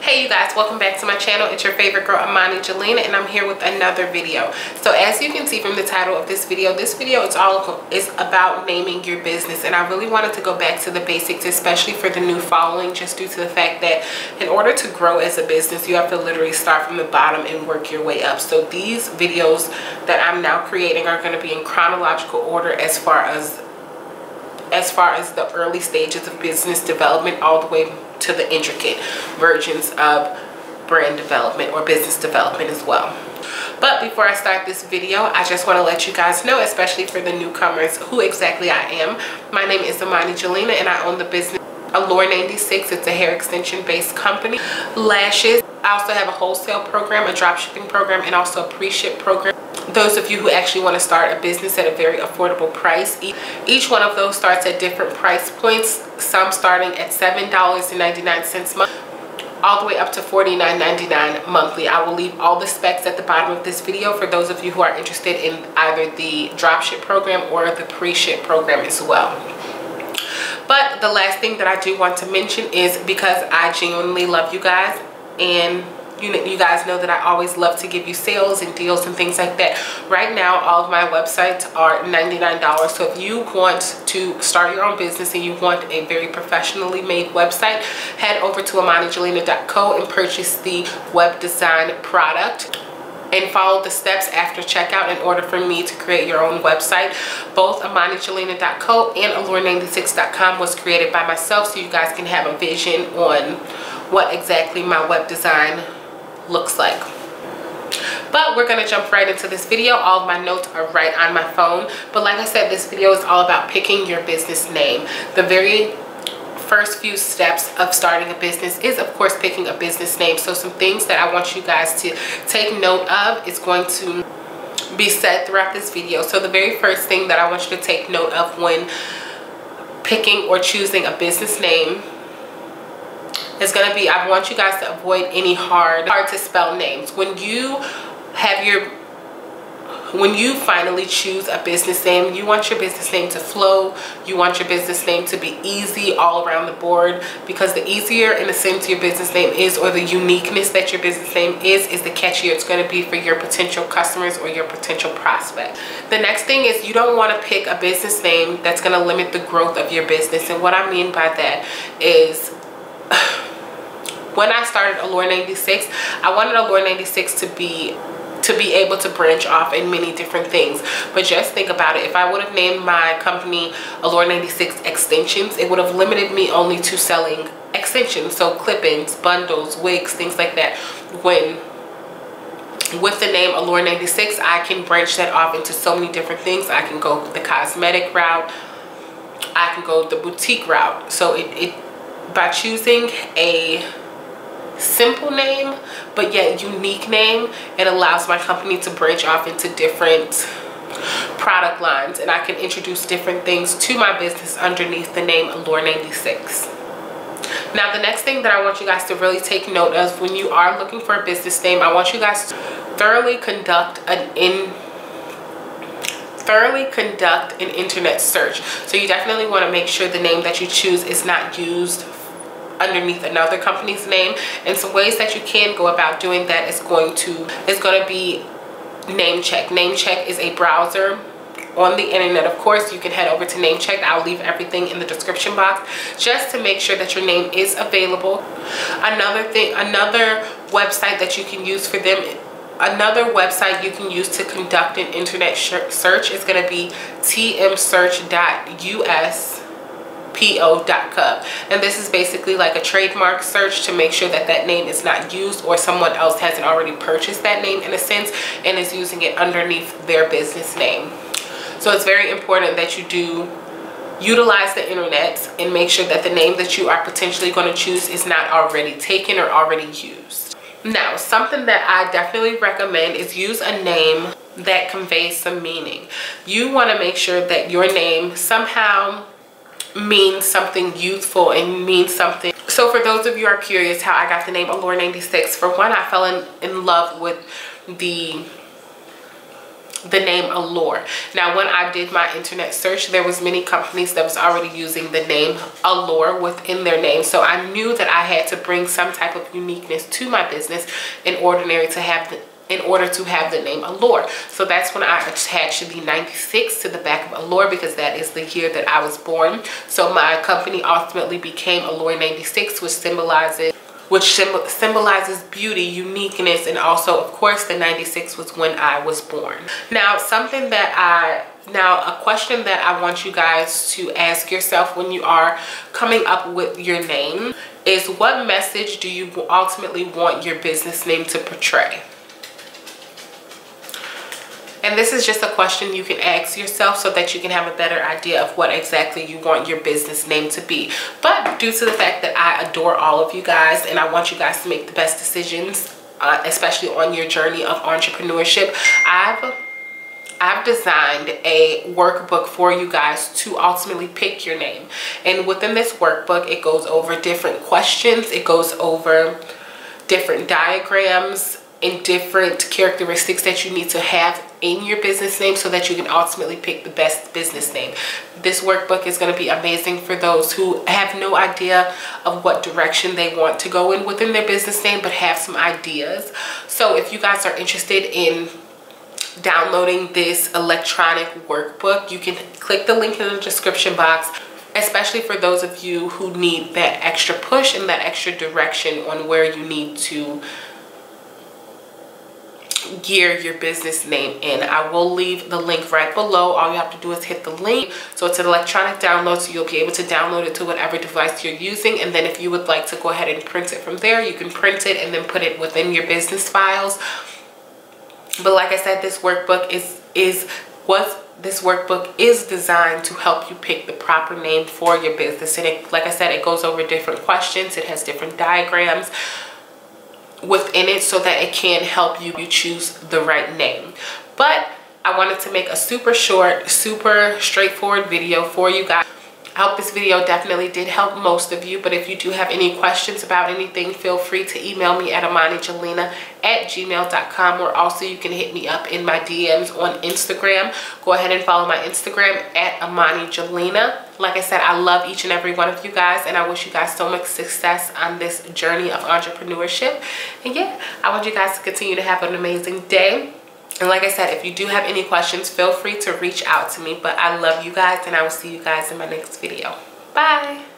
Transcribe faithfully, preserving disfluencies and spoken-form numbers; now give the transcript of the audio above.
Hey you guys, welcome back to my channel. It's your favorite girl Imani Jelena and I'm here with another video. So as you can see from the title of this video, this video is all is about naming your business, and I really wanted to go back to the basics, especially for the new following, just due to the fact that in order to grow as a business, you have to literally start from the bottom and work your way up. So these videos that I'm now creating are going to be in chronological order as far as as far as the early stages of business development all the way to the intricate versions of brand development or business development as well. But before I start this video, I just want to let you guys know, especially for the newcomers, who exactly I am. My name is Imani Jelena and I own the business Allure ninety-six. It's a hair extension based company. Lashes. I also have a wholesale program, a drop shipping program, and also a pre-ship program. Those of you who actually want to start a business at a very affordable price, each one of those starts at different price points, some starting at seven ninety-nine a month all the way up to forty-nine ninety-nine monthly. I will leave all the specs at the bottom of this video for those of you who are interested in either the dropship program or the pre-ship program as well. But the last thing that I do want to mention is, because I genuinely love you guys, and You, you guys know that I always love to give you sales and deals and things like that. Right now, all of my websites are ninety-nine dollars. So if you want to start your own business and you want a very professionally made website, head over to Imani Jelena dot co and purchase the web design product, and follow the steps after checkout in order for me to create your own website. Both Imani Jelena dot co and Allure ninety-six dot com was created by myself, so you guys can have a vision on what exactly my web design looks like. But we're going to jump right into this video. All of my notes are right on my phone, but like I said, this video is all about picking your business name. The very first few steps of starting a business is, of course, picking a business name. So some things that I want you guys to take note of is going to be said throughout this video. So the very first thing that I want you to take note of when picking or choosing a business name, it's going to be, I want you guys to avoid any hard hard to spell names. When you have your when you finally choose a business name, you want your business name to flow. You want your business name to be easy all around the board, because the easier, in a sense, your business name is, or the uniqueness that your business name is, is the catchier it's going to be for your potential customers or your potential prospect. The next thing is, you don't want to pick a business name that's going to limit the growth of your business. And what I mean by that is, when I started Allure ninety-six, I wanted Allure ninety-six to be to be able to branch off in many different things. But just think about it, if I would have named my company Allure ninety-six Extensions, it would have limited me only to selling extensions, so clip-ins, bundles, wigs, things like that. When with the name Allure ninety-six, I can branch that off into so many different things. I can go the cosmetic route, I can go the boutique route. So it, it by choosing a simple name but yet unique name, it allows my company to branch off into different product lines, and I can introduce different things to my business underneath the name Allure ninety-six. Now the next thing that I want you guys to really take note of when you are looking for a business name, I want you guys to thoroughly conduct an in thoroughly conduct an internet search. So you definitely want to make sure the name that you choose is not used underneath another company's name, and some ways that you can go about doing that is going to is going to be NameCheckr. NameCheckr is a browser on the internet. Of course, you can head over to NameCheckr. I'll leave everything in the description box just to make sure that your name is available. Another thing, another website that you can use for them, another website you can use to conduct an internet search is going to be T M search dot U S. P O dot com, and this is basically like a trademark search to make sure that that name is not used, or someone else hasn't already purchased that name in a sense and is using it underneath their business name. So it's very important that you do utilize the internet and make sure that the name that you are potentially going to choose is not already taken or already used. Now, something that I definitely recommend is use a name that conveys some meaning. You want to make sure that your name somehow means something youthful and means something. So for those of you who are curious how I got the name Allure ninety-six, for one, I fell in, in love with the the name Allure. Now, when I did my internet search, there was many companies that was already using the name Allure within their name. So I knew that I had to bring some type of uniqueness to my business in ordinary to have the in order to have the name Allure. So that's when I attached the ninety-six to the back of Allure, because that is the year that I was born. So my company ultimately became Allure ninety-six, which symbolizes which symbolizes beauty, uniqueness, and also, of course, the ninety-six was when I was born. Now, something that I Now, a question that I want you guys to ask yourself when you are coming up with your name is, what message do you ultimately want your business name to portray? And this is just a question you can ask yourself so that you can have a better idea of what exactly you want your business name to be. But due to the fact that I adore all of you guys and I want you guys to make the best decisions, uh, especially on your journey of entrepreneurship, I've I've designed a workbook for you guys to ultimately pick your name. And within this workbook, it goes over different questions, it goes over different diagrams, and different characteristics that you need to have in your business name so that you can ultimately pick the best business name. This workbook is going to be amazing for those who have no idea of what direction they want to go in within their business name but have some ideas. So if you guys are interested in downloading this electronic workbook, you can click the link in the description box, especially for those of you who need that extra push and that extra direction on where you need to gear your business name in. I will leave the link right below. All you have to do is hit the link. So it's an electronic download, so you'll be able to download it to whatever device you're using, and then if you would like to go ahead and print it from there, you can print it and then put it within your business files. But like I said, this workbook is is was This workbook is designed to help you pick the proper name for your business, and it, like I said, it goes over different questions, it has different diagrams within it so that it can help you choose the right name. But I wanted to make a super short, super straightforward video for you guys. I hope this video definitely did help most of you, but if you do have any questions about anything, feel free to email me at imani jelena at gmail dot com, or also you can hit me up in my D Ms on Instagram. Go ahead and follow my Instagram at Imani Jelena. Like I said, I love each and every one of you guys, and I wish you guys so much success on this journey of entrepreneurship. And yeah, I want you guys to continue to have an amazing day. And like I said, if you do have any questions, feel free to reach out to me. But I love you guys, and I will see you guys in my next video. Bye.